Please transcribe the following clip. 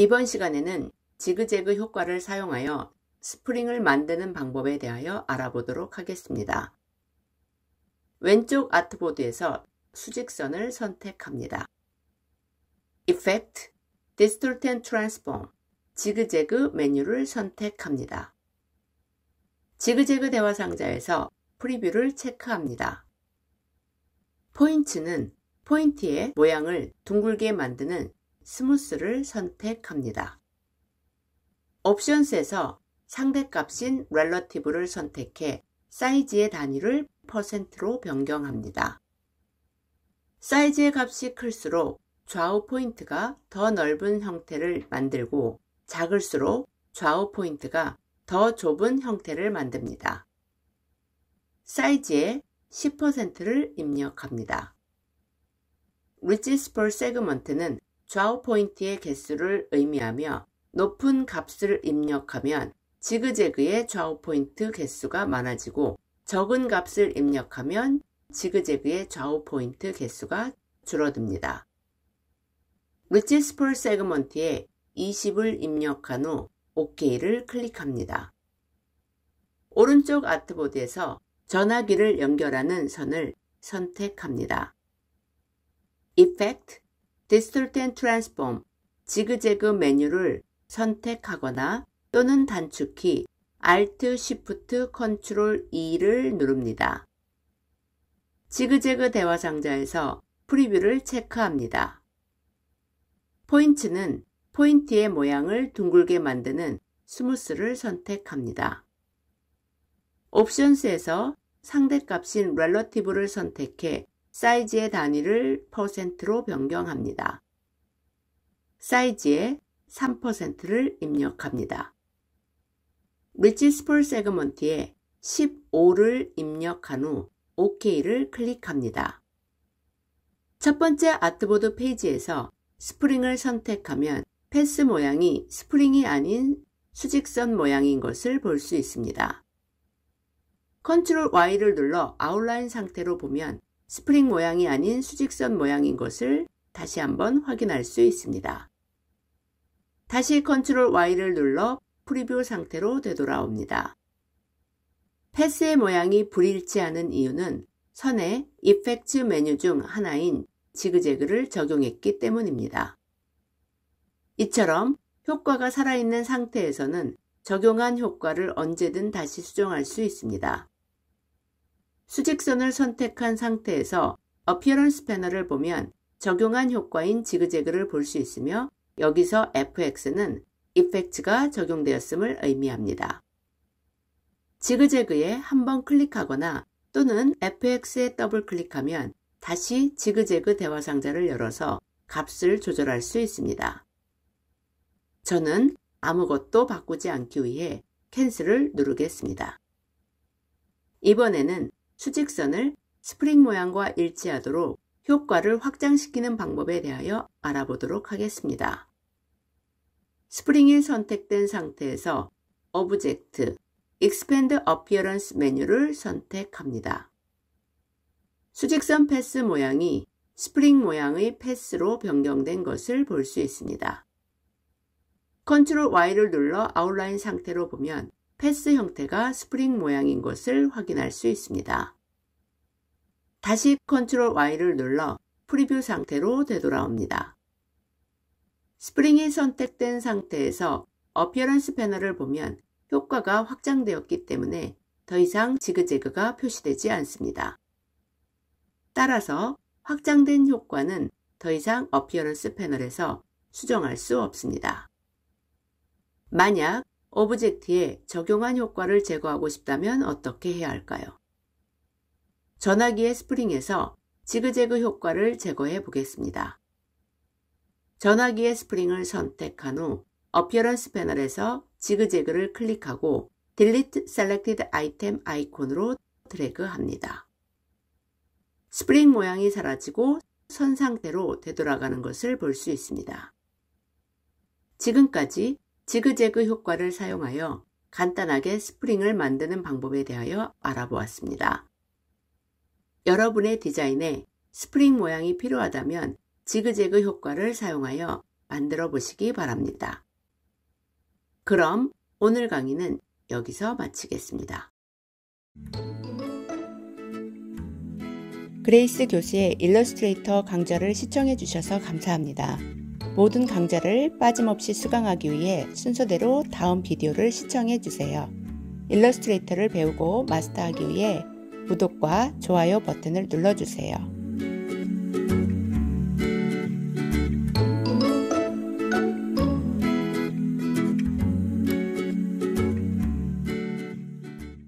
이번 시간에는 지그재그 효과를 사용하여 스프링을 만드는 방법에 대하여 알아보도록 하겠습니다. 왼쪽 아트보드에서 수직선을 선택합니다. Effect, Distort and Transform, 지그재그 메뉴를 선택합니다. 지그재그 대화 상자에서 프리뷰를 체크합니다. 포인트는 포인트의 모양을 둥글게 만드는 스무스를 선택합니다. 옵션스에서 상대값인 relative를 선택해 사이즈의 단위를 %로 변경합니다. 사이즈의 값이 클수록 좌우 포인트가 더 넓은 형태를 만들고 작을수록 좌우 포인트가 더 좁은 형태를 만듭니다. 사이즈의 10%를 입력합니다. Widgets per segment는 좌우 포인트의 개수를 의미하며 높은 값을 입력하면 지그재그의 좌우 포인트 개수가 많아지고 적은 값을 입력하면 지그재그의 좌우 포인트 개수가 줄어듭니다. Widgets per segment에 20을 입력한 후 OK를 클릭합니다. 오른쪽 아트보드에서 전화기를 연결하는 선을 선택합니다. Effect, Distort and Transform, 지그재그 메뉴를 선택하거나 또는 단축키 Alt, Shift, Ctrl, E를 누릅니다. 지그재그 대화 상자에서 프리뷰를 체크합니다. 포인트는 포인트의 모양을 둥글게 만드는 스무스를 선택합니다. 옵션스에서 상대값인 relative를 선택해 사이즈의 단위를 %로 변경합니다. 사이즈의 3%를 입력합니다. Widgets per segment에 15를 입력한 후 OK를 클릭합니다. 첫 번째 아트보드 페이지에서 스프링을 선택하면 패스 모양이 스프링이 아닌 수직선 모양인 것을 볼 수 있습니다. Ctrl Y를 눌러 아웃라인 상태로 보면 스프링 모양이 아닌 수직선 모양인 것을 다시 한번 확인할 수 있습니다. 다시 Ctrl Y를 눌러 프리뷰 상태로 되돌아옵니다. 패스의 모양이 불일치하는 이유는 선의 이펙트 메뉴 중 하나인 지그재그를 적용했기 때문입니다. 이처럼 효과가 살아있는 상태에서는 적용한 효과를 언제든 다시 수정할 수 있습니다. 수직선을 선택한 상태에서 어피어런스 패널을 보면 적용한 효과인 지그재그를 볼 수 있으며 여기서 FX는 이펙트가 적용되었음을 의미합니다. 지그재그에 한번 클릭하거나 또는 FX에 더블 클릭하면 다시 지그재그 대화 상자를 열어서 값을 조절할 수 있습니다. 저는 아무것도 바꾸지 않기 위해 캔슬을 누르겠습니다. 이번에는 수직선을 스프링 모양과 일치하도록 효과를 확장시키는 방법에 대하여 알아보도록 하겠습니다. 스프링이 선택된 상태에서 오브젝트, Expand Appearance 메뉴를 선택합니다. 수직선 패스 모양이 스프링 모양의 패스로 변경된 것을 볼 수 있습니다. Ctrl Y를 눌러 아웃라인 상태로 보면 패스 형태가 스프링 모양인 것을 확인할 수 있습니다. 다시 Ctrl Y를 눌러 프리뷰 상태로 되돌아옵니다. 스프링이 선택된 상태에서 어피어런스 패널을 보면 효과가 확장되었기 때문에 더 이상 지그재그가 표시되지 않습니다. 따라서 확장된 효과는 더 이상 어피어런스 패널에서 수정할 수 없습니다. 만약 오브젝트에 적용한 효과를 제거하고 싶다면 어떻게 해야 할까요? 전화기의 스프링에서 지그재그 효과를 제거해 보겠습니다. 전화기의 스프링을 선택한 후 어피어런스 패널에서 지그재그를 클릭하고 Delete Selected Item 아이콘으로 드래그합니다. 스프링 모양이 사라지고 선 상태로 되돌아가는 것을 볼 수 있습니다. 지금까지 지그재그 효과를 사용하여 간단하게 스프링을 만드는 방법에 대하여 알아보았습니다. 여러분의 디자인에 스프링 모양이 필요하다면 지그재그 효과를 사용하여 만들어 보시기 바랍니다. 그럼 오늘 강의는 여기서 마치겠습니다. 그레이스 교수의 일러스트레이터 강좌를 시청해 주셔서 감사합니다. 모든 강좌를 빠짐없이 수강하기 위해 순서대로 다음 비디오를 시청해 주세요. 일러스트레이터를 배우고 마스터하기 위해 구독과 좋아요 버튼을 눌러주세요.